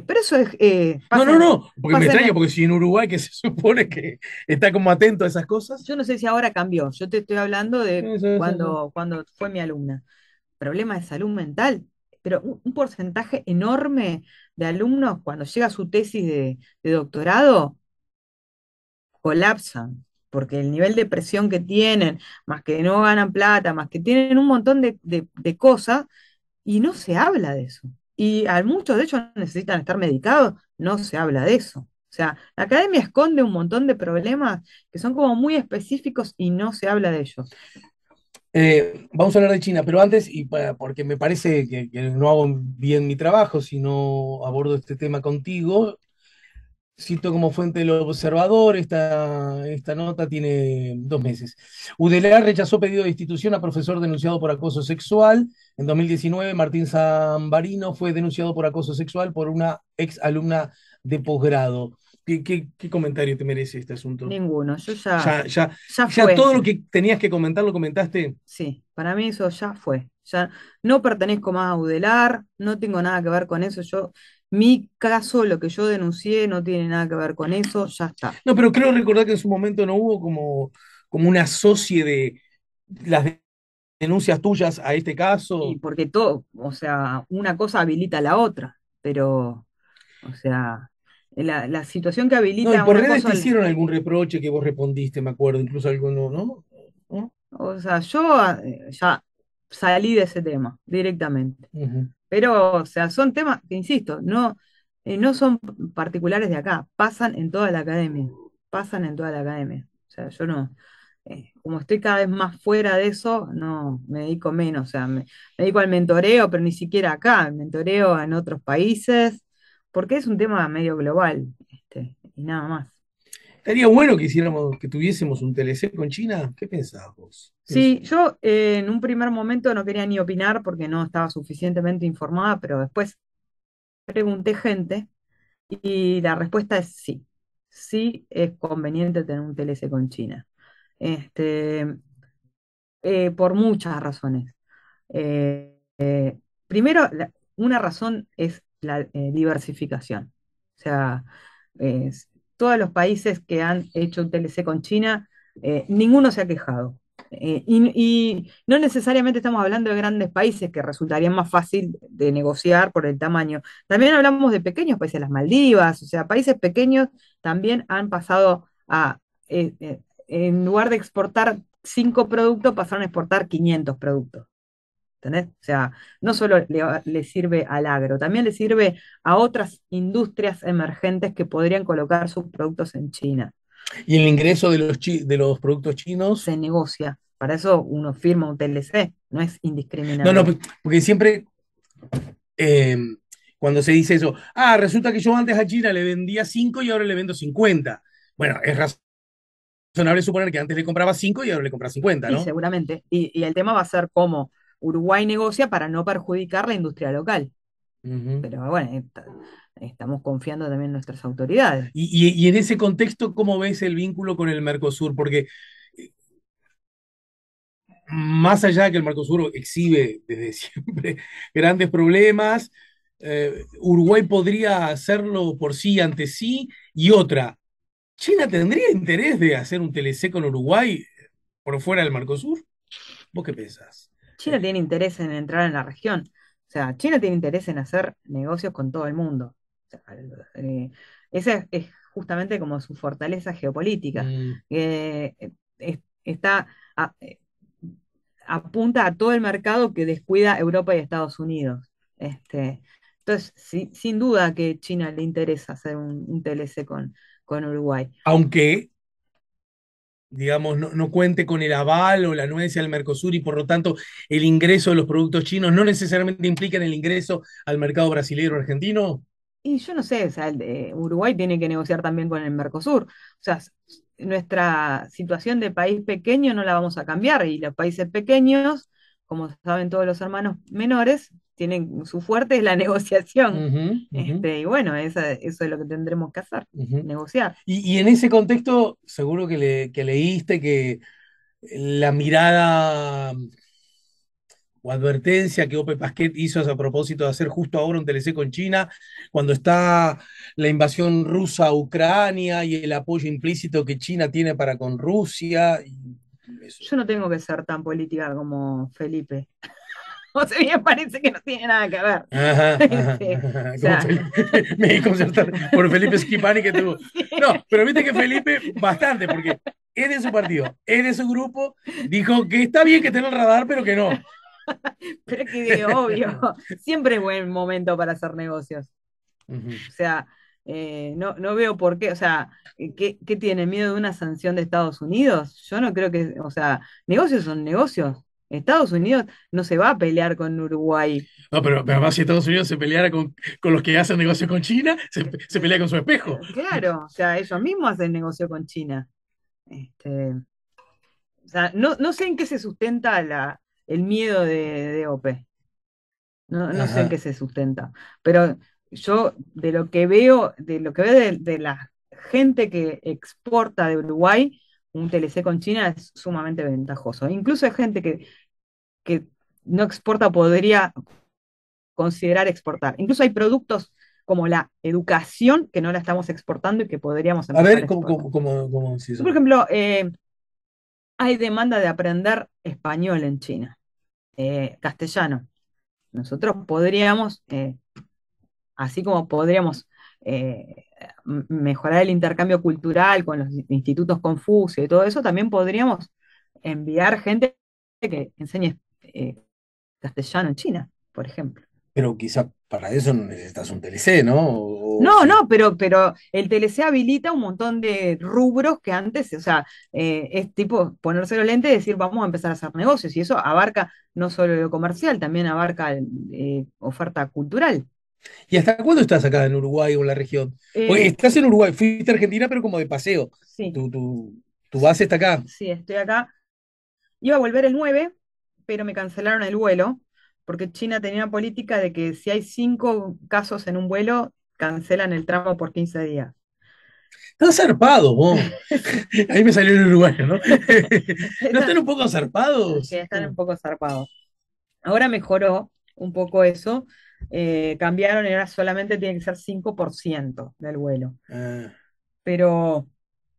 Pero eso es... no, porque me extraña, porque si en Uruguay que se supone que está como atento a esas cosas... Yo no sé si ahora cambió, yo te estoy hablando de cuando fue mi alumna. Problema de salud mental, pero un porcentaje enorme de alumnos cuando llega su tesis de doctorado colapsan. Porque el nivel de presión que tienen, más que no ganan plata, más que tienen un montón de cosas, y no se habla de eso. Y a muchos de ellos necesitan estar medicados, no se habla de eso. O sea, la academia esconde un montón de problemas que son como muy específicos y no se habla de ellos. Vamos a hablar de China, pero antes, porque me parece que no hago bien mi trabajo si no abordo este tema contigo... Cito como fuente del Observador, esta nota tiene 2 meses. Udelar rechazó pedido de destitución a profesor denunciado por acoso sexual. En 2019, Martín Zambarino fue denunciado por acoso sexual por una ex alumna de posgrado. ¿Qué comentario te merece este asunto? Ninguno, yo ya todo lo que tenías que comentar lo comentaste. Sí, para mí eso ya fue. Ya no pertenezco más a Udelar, no tengo nada que ver con eso, Mi caso, lo que yo denuncié, no tiene nada que ver con eso, ya está. No, pero creo recordar que en su momento no hubo como como una socie de las denuncias tuyas a este caso. Sí, porque todo, o sea, una cosa habilita a la otra, pero, o sea, la situación que habilita... No, y por redes te hicieron algún reproche que vos respondiste, me acuerdo, incluso alguno, ¿no? ¿No? O sea, yo ya salí de ese tema directamente. Uh-huh. Pero, o sea, son temas que, insisto, no son particulares de acá, pasan en toda la academia, O sea, yo no... como estoy cada vez más fuera de eso, no, me dedico menos, o sea, me dedico al mentoreo, pero ni siquiera acá, mentoreo en otros países, porque es un tema medio global, y nada más. Estaría bueno que hiciéramos, que tuviésemos un TLC con China, ¿qué pensás vos? Sí, yo en un primer momento no quería ni opinar porque no estaba suficientemente informada, pero después pregunté gente y la respuesta es sí, sí es conveniente tener un TLC con China. Por muchas razones. Primero, una razón es la diversificación. O sea, todos los países que han hecho un TLC con China, ninguno se ha quejado. Y no necesariamente estamos hablando de grandes países que resultarían más fácil de negociar por el tamaño. También hablamos de pequeños países, las Maldivas, o sea, países pequeños también han pasado a... en lugar de exportar 5 productos, pasaron a exportar 500 productos. ¿Entendés? O sea, no solo le sirve al agro, también le sirve a otras industrias emergentes que podrían colocar sus productos en China. ¿Y el ingreso de los productos chinos? Se negocia. Para eso uno firma un TLC, no es indiscriminado. No, porque siempre... cuando se dice eso, resulta que yo antes a China le vendía 5 y ahora le vendo 50. Bueno, es razón. Razonable suponer que antes le compraba 5 y ahora le compra 50, ¿no? Sí, seguramente. Y el tema va a ser cómo Uruguay negocia para no perjudicar la industria local. Uh-huh. Pero bueno, estamos confiando también en nuestras autoridades. Y en ese contexto, ¿cómo ves el vínculo con el Mercosur? Porque más allá de que el Mercosur exhibe desde siempre grandes problemas, Uruguay podría hacerlo por sí ante sí. Y otra, ¿China tendría interés de hacer un TLC con Uruguay por fuera del Mercosur? ¿Vos qué pensás? China tiene interés en entrar en la región. O sea, China tiene interés en hacer negocios con todo el mundo. O sea, esa es justamente como su fortaleza geopolítica. Está apunta a todo el mercado que descuida Europa y Estados Unidos. Entonces, sin duda que a China le interesa hacer un TLC con Uruguay. Aunque, digamos, no cuente con el aval o la anuencia del Mercosur y por lo tanto el ingreso de los productos chinos no necesariamente implican el ingreso al mercado brasileño o argentino. Y yo no sé, o sea, Uruguay tiene que negociar también con el Mercosur. O sea, nuestra situación de país pequeño no la vamos a cambiar y los países pequeños, como saben todos los hermanos menores, tienen su fuerte es la negociación. Y bueno, eso es lo que tendremos que hacer, negociar. Y en ese contexto, seguro que leíste que la mirada o advertencia que Ope Pasquet hizo a propósito de hacer justo ahora un TLC con China, cuando está la invasión rusa a Ucrania y el apoyo implícito que China tiene para con Rusia. Yo no tengo que ser tan política como Felipe. O sea, me parece que no tiene nada que ver. Ajá. O sea, Felipe, me di concertar por Felipe Schipani que tuvo. No, pero viste que Felipe, bastante, porque es de su partido, es de su grupo, dijo que está bien que tenga el radar, pero que no. Pero es que, obvio, siempre es buen momento para hacer negocios. O sea, no veo por qué, o sea, ¿qué tiene miedo de una sanción de Estados Unidos? Yo no creo que, o sea, negocios son negocios. Estados Unidos no se va a pelear con Uruguay. No, pero además si Estados Unidos se peleara con los que hacen negocios con China, se pelea con su espejo. Claro, o sea, ellos mismos hacen negocio con China. O sea, no sé en qué se sustenta el miedo de Ope. No sé en qué se sustenta. Pero yo de lo que veo de la gente que exporta de Uruguay, un TLC con China es sumamente ventajoso. Incluso hay gente que no exporta, podría considerar exportar. Incluso hay productos como la educación que no la estamos exportando y que podríamos empezar a exportar. A ver, ¿cómo se hizo? Por ejemplo, hay demanda de aprender español en China, castellano. Nosotros podríamos, así como podríamos mejorar el intercambio cultural con los institutos Confucio y todo eso, también podríamos enviar gente que enseñe castellano en China, por ejemplo. Pero quizá para eso no necesitas un TLC, ¿no? No, pero el TLC habilita un montón de rubros que antes, o sea, es tipo ponerse los lentes y decir, vamos a empezar a hacer negocios, y eso abarca no solo lo comercial, también abarca oferta cultural. ¿Y hasta cuándo estás acá en Uruguay o en la región? Estás en Uruguay, fuiste a Argentina, pero como de paseo. Sí. ¿Tu base está acá? Sí, estoy acá. Iba a volver el 9, pero me cancelaron el vuelo, porque China tenía una política de que si hay 5 casos en un vuelo, cancelan el tramo por 15 días. Estás zarpado, vos. Ahí me salió el uruguayo, ¿no? ¿No están un poco zarpados? Sí, están un poco zarpados. Ahora mejoró un poco eso. Cambiaron y ahora solamente tiene que ser 5% del vuelo. Ah. Pero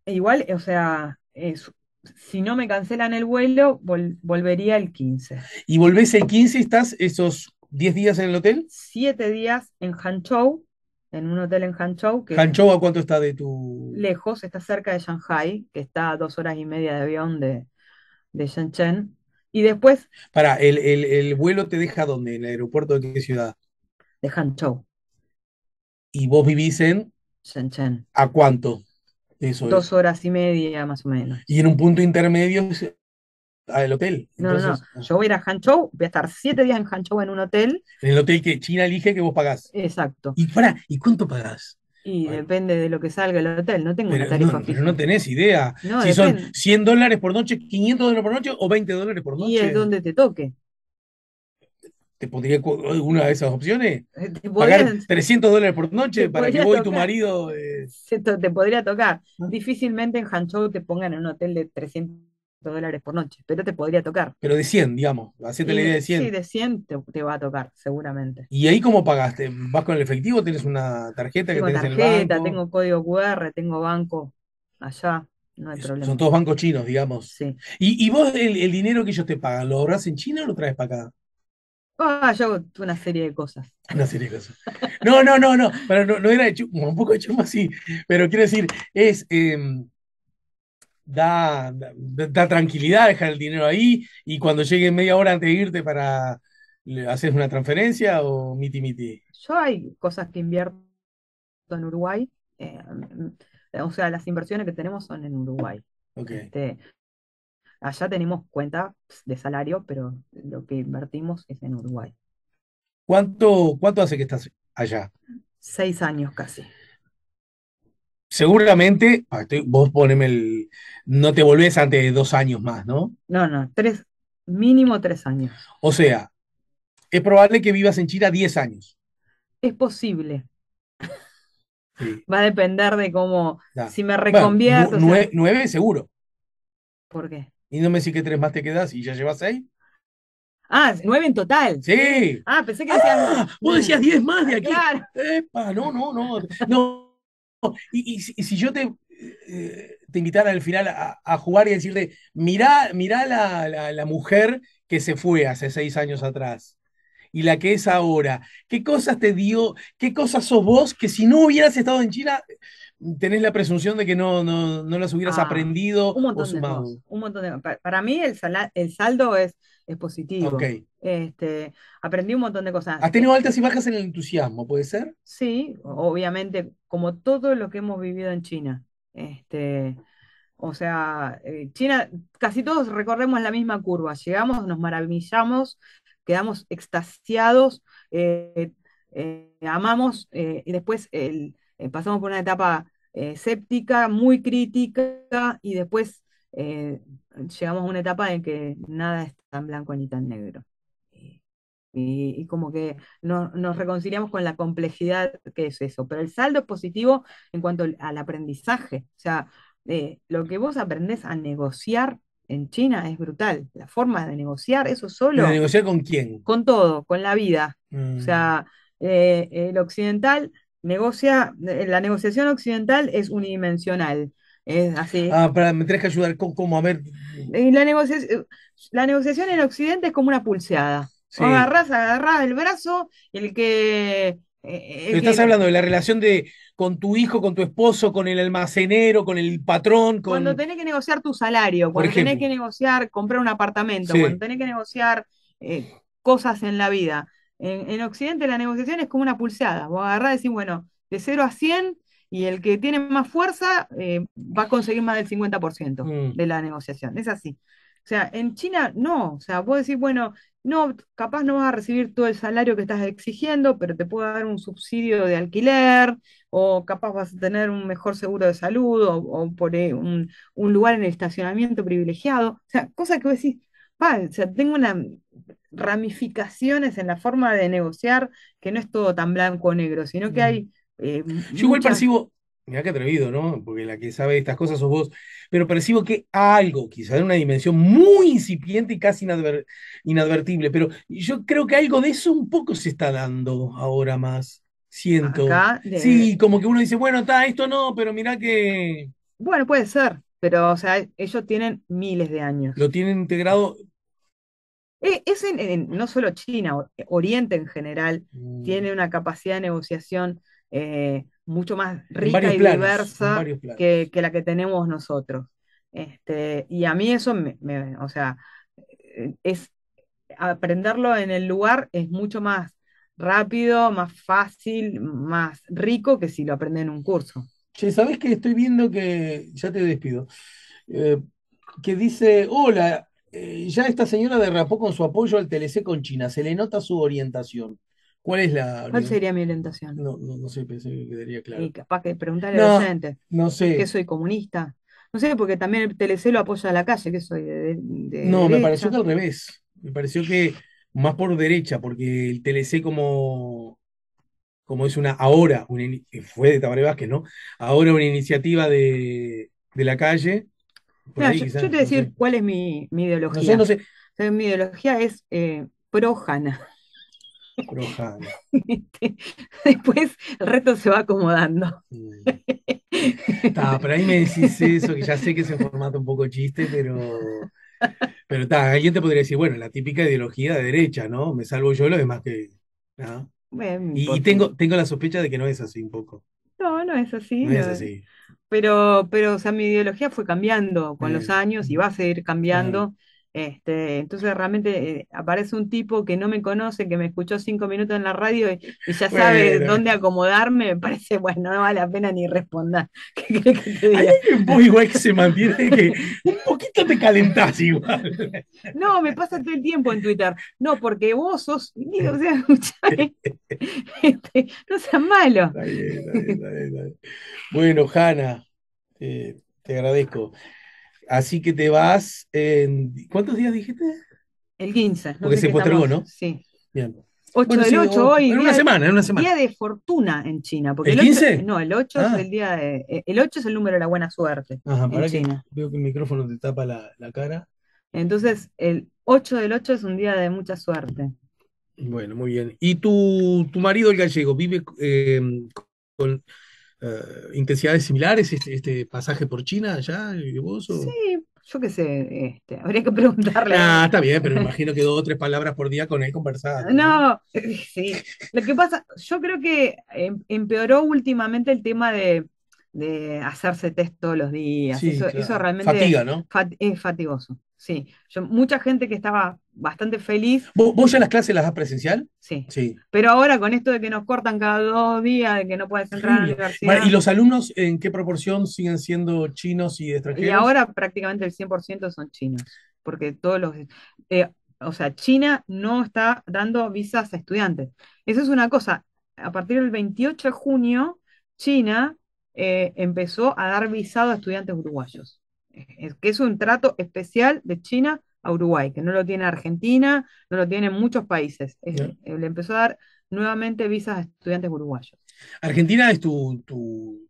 igual, o sea... si no me cancelan el vuelo, volvería el 15. ¿Y volvés el 15 y estás esos 10 días en el hotel? 7 días en Hangzhou, en un hotel en Hangzhou. ¿Hangzhou a cuánto está de tu...? Lejos, está cerca de Shanghai, que está a 2 horas y media de avión de Shenzhen. Y después... Pará, ¿el vuelo te deja dónde? ¿En el aeropuerto de qué ciudad? De Hangzhou. ¿Y vos vivís en...? Shenzhen. ¿A cuánto? Eso 2 horas y media más o menos. ¿Y en un punto intermedio al hotel? Entonces, no. Yo voy a ir a Hangzhou, voy a estar 7 días en Hangzhou en un hotel. En el hotel que China elige que vos pagás. Exacto. ¿Y cuánto pagás? Y bueno, depende de lo que salga el hotel, no tengo una tarifa fija. Pero no tenés idea. No, si depende. Son $100 por noche, $500 por noche o $20 por noche. Y es donde te toque. ¿Te pondría una de esas opciones? ¿Pagar $300 por noche para que vos y tu marido...? Te podría tocar. Difícilmente en Hangzhou te pongan en un hotel de $300 por noche, pero te podría tocar. Pero de 100, digamos. Hacete la idea de 100. Sí, de 100 te va a tocar, seguramente. ¿Y ahí cómo pagaste? ¿Vas con el efectivo? ¿Tienes una tarjeta que tenés en el banco? Tengo código QR, tengo banco allá. No hay problema. Son todos bancos chinos, digamos. Sí. ¿Y vos el dinero que ellos te pagan, lo ahorrás en China o lo traes para acá? Yo hago una serie de cosas. Una serie de cosas. No. Pero no era de chumbo, un poco de chumbo así. Pero quiero decir, es da tranquilidad dejar el dinero ahí y cuando llegue media hora antes de irte para hacer una transferencia o miti-miti. Yo hay cosas que invierto en Uruguay. O sea, las inversiones que tenemos son en Uruguay. Okay. Allá tenemos cuenta de salario, pero lo que invertimos es en Uruguay. ¿Cuánto hace que estás allá? 6 años casi. Seguramente, vos poneme el... No te volvés antes de 2 años más, ¿no? No, 3, mínimo 3 años. O sea, es probable que vivas en China 10 años. Es posible. Sí. Va a depender de cómo... Ya. Si me reconvierto... Bueno, 9 seguro. ¿Por qué? ¿Y no me decís que 3 más te quedás y ya llevas 6? 9 en total. Sí. Pensé que decías... vos decías 10 más de aquí. Claro. Epa, no. Y si yo te invitara al final a jugar y decirte, mirá la mujer que se fue hace 6 años atrás y la que es ahora, ¿qué cosas te dio? ¿Qué cosas sos vos que si no hubieras estado en China... tenés la presunción de que no las hubieras aprendido o sumado? Un montón de cosas. Para mí el saldo es positivo. Okay. Aprendí un montón de cosas. ¿Has tenido altas y bajas en el entusiasmo, puede ser? Sí, obviamente, como todo lo que hemos vivido en China. O sea, China, casi todos recorremos la misma curva. Llegamos, nos maravillamos, quedamos extasiados, amamos, y después pasamos por una etapa séptica, muy crítica, y después llegamos a una etapa en que nada es tan blanco ni tan negro. Y como que nos reconciliamos con la complejidad que es eso. Pero el saldo es positivo en cuanto al aprendizaje. O sea, lo que vos aprendés a negociar en China es brutal. La forma de negociar, eso solo. ¿De negociar con quién? Con todo, con la vida. O sea, el occidental... la negociación occidental es unidimensional. Es así. Ah, para, me tenés que ayudar con cómo, a ver. Y la negociación en Occidente es como una pulseada. Sí. Agarrás el brazo, el que... Estás hablando de la relación con tu hijo, con tu esposo, con el almacenero, con el patrón. Cuando tenés que negociar tu salario, cuando tenés que negociar comprar un apartamento, sí, cuando tenés que negociar cosas en la vida. En Occidente la negociación es como una pulseada. Vos agarrás y decís, bueno, de 0 a 100, y el que tiene más fuerza va a conseguir más del 50% de la negociación. Es así. O sea, en China no, o sea, vos decís, bueno, no, capaz no vas a recibir todo el salario que estás exigiendo, pero te puedo dar un subsidio de alquiler, o capaz vas a tener un mejor seguro de salud, o por un lugar en el estacionamiento privilegiado, o sea, cosas que vos decís, o sea, tengo unas ramificaciones en la forma de negociar, que no es todo tan blanco o negro, sino que hay... yo igual percibo... Mirá qué atrevido, ¿no? Porque la que sabe estas cosas sos vos. Pero percibo que algo, quizás en una dimensión muy incipiente y casi inadvertible, pero yo creo que algo de eso un poco se está dando ahora más. Siento. Sí, como que uno dice, bueno, está, esto no, pero mirá que... Bueno, puede ser, pero o sea, ellos tienen miles de años. Lo tienen integrado... Es no solo China, Oriente en general, tiene una capacidad de negociación... mucho más rica y diversa que la que tenemos nosotros. Y a mí eso, o sea, es aprenderlo en el lugar es mucho más rápido, más fácil, más rico que si lo aprenden en un curso. Che, ¿sabés que estoy viendo que, ya te despido, que dice, hola, ya esta señora derrapó con su apoyo al TLC con China, se le nota su orientación? ¿Cuál es ¿Cuál sería mi orientación? No sé, pensé que quedaría claro. Y capaz que preguntarle a la gente. No sé. ¿Que soy comunista? No sé, porque también el TLC lo apoya a la calle, que soy de no, derecha. Me pareció que al revés. Me pareció que más por derecha, porque el TLC como es fue de Tabaré Vázquez, ¿no? Ahora una iniciativa de la calle. Mira, yo te voy a decir cuál es mi ideología. No sé. O sea, mi ideología es pro-Jana. Después el resto se va acomodando. Pero ahí me decís eso, que ya sé que es en formato un poco chiste, pero alguien te podría decir, bueno, la típica ideología de derecha, ¿no? Me salvo yo, lo demás que... ¿no? Bueno, y tengo la sospecha de que no es así un poco. No es así. No es así. Pero o sea, mi ideología fue cambiando con los años y va a seguir cambiando. Entonces realmente aparece un tipo que no me conoce, que me escuchó 5 minutos en la radio y ya sabe dónde acomodarme. Me parece, bueno, no vale la pena ni responder. ¿Qué crees que te diga? Vos igual que se mantiene, que un poquito te calentás igual. No, me pasa todo el tiempo en Twitter. No, porque vos sos, o sea, no seas malo. Está bien. Bueno, Jana, te agradezco. Así que te vas en... ¿Cuántos días dijiste? El 15. Porque se postergó, ¿no? Sí. Bien. 8 bueno, del sí, 8 hoy. En una semana. Día de fortuna en China. Porque ¿El 15? El 8 es el día de... El 8 es el número de la buena suerte. Ajá, para que veo que el micrófono te tapa la cara. Entonces, el 8 del 8 es un día de mucha suerte. Bueno, muy bien. ¿Y tu marido, el gallego, vive con... intensidades similares este pasaje por China allá y vos? Sí, yo qué sé, habría que preguntarle. Está bien, pero me imagino que 2 o 3 palabras por día con él conversada. No, sí. Lo que pasa, yo creo que empeoró últimamente el tema de hacerse test todos los días. Sí, eso realmente... Fatiga, ¿no? Es fatigoso, sí. Mucha gente que estaba bastante feliz. ¿Vos ya las clases las das presencial? Sí. Pero ahora con esto de que nos cortan cada 2 días, de que no puedes entrar a la universidad. ¿Y los alumnos en qué proporción siguen siendo chinos y extranjeros? Y ahora prácticamente el 100% son chinos, porque todos los... o sea, China no está dando visas a estudiantes. Eso es una cosa. A partir del 28 de junio, China... empezó a dar visado a estudiantes uruguayos, que es un trato especial de China a Uruguay, que no lo tiene Argentina, no lo tienen muchos países. Le empezó a dar nuevamente visas a estudiantes uruguayos. Argentina es tu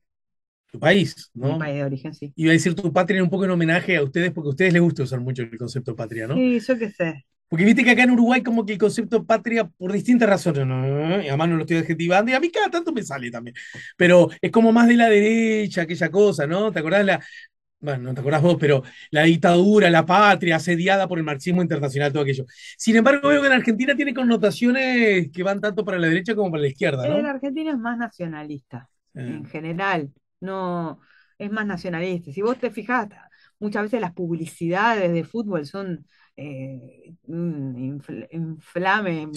país, ¿no? Mi país de origen, sí. Iba a decir tu patria, un poco en homenaje a ustedes, porque a ustedes les gusta usar mucho el concepto patria, ¿no? Sí, yo qué sé. Porque viste que acá en Uruguay como que el concepto de patria, por distintas razones, ¿no? Y además no lo estoy adjetivando, y a mí cada tanto me sale también, pero es como más de la derecha, aquella cosa, ¿no? ¿Te acordás la... Bueno, no te acordás vos, pero la dictadura, la patria, asediada por el marxismo internacional, todo aquello. Sin embargo, veo que en Argentina tiene connotaciones que van tanto para la derecha como para la izquierda, ¿no? En Argentina es más nacionalista, en general. No, es más nacionalista. Si vos te fijás, muchas veces las publicidades de fútbol son inflame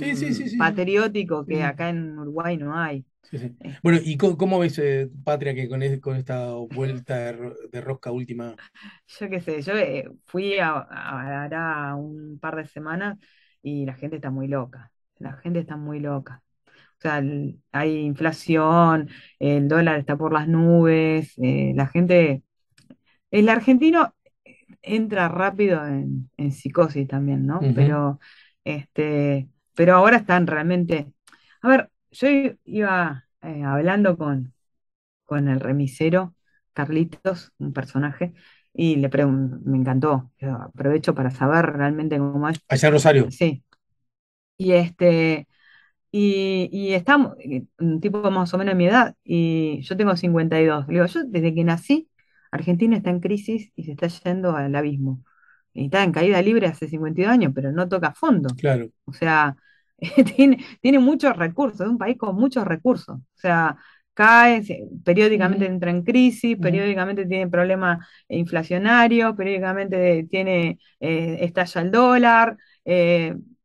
patriótico que acá en Uruguay no hay. Sí, sí. Bueno, ¿y cómo ves, Patria, que con esta vuelta de rosca última? Yo qué sé, yo fui a un par de semanas y la gente está muy loca, la gente está muy loca. O sea, hay inflación, el dólar está por las nubes, la gente... El argentino entra rápido en psicosis también, ¿no? Uh-huh. Pero ahora están realmente... A ver... Yo iba hablando con el remisero, Carlitos, un personaje, y le pregunto, me encantó, yo aprovecho para saber realmente cómo es. Allá en Rosario. Sí. Y está un tipo más o menos de mi edad, y yo tengo 52. Le digo, yo desde que nací, Argentina está en crisis y se está yendo al abismo. Y está en caída libre hace 52 años, pero no toca fondo. Claro. O sea... tiene muchos recursos, es un país con muchos recursos, o sea, cae, periódicamente entra en crisis, periódicamente tiene problemas inflacionarios, periódicamente tiene, estalla el dólar,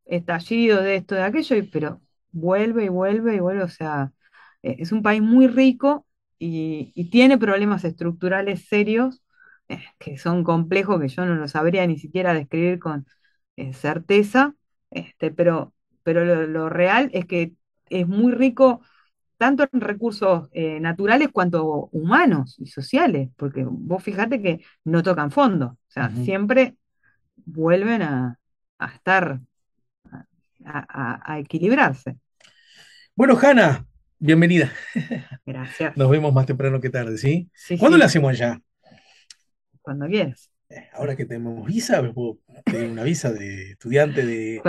estallido de esto, de aquello, pero vuelve y vuelve y vuelve, o sea, es un país muy rico y tiene problemas estructurales serios, que son complejos, que yo no lo sabría ni siquiera describir con certeza, pero lo real es que es muy rico tanto en recursos naturales cuanto humanos y sociales, porque vos fijate que no tocan fondo, o sea, siempre vuelven a estar, a equilibrarse. Bueno, Jana, bienvenida. Gracias. Nos vemos más temprano que tarde, ¿sí? Sí. ¿Cuándo lo hacemos allá? Cuando quieras. Ahora que tenemos visa, me puedo pedir una visa de estudiante de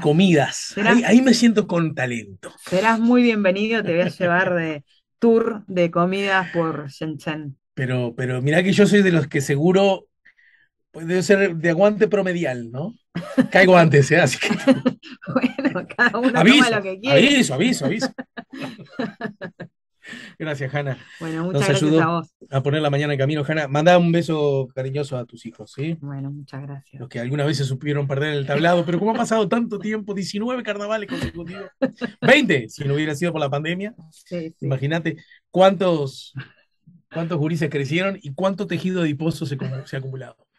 comidas. Serás, ahí me siento con talento. Serás muy bienvenido, te voy a llevar de tour de comidas por Shenzhen. Pero mirá que yo soy de los que seguro, pues, debe ser de aguante promedial, ¿no? Caigo antes, así que... Bueno, cada uno toma lo que quiere. Aviso. Gracias, Jana. Bueno, muchas gracias a vos. A poner la mañana en camino, Jana. Mandá un beso cariñoso a tus hijos, ¿sí? Bueno, muchas gracias. Los que alguna vez se supieron perder el tablado, pero como ha pasado tanto tiempo, 19 carnavales consecutivos, 20, si no hubiera sido por la pandemia. Sí. Imagínate cuántos gurises crecieron y cuánto tejido adiposo se ha acumulado.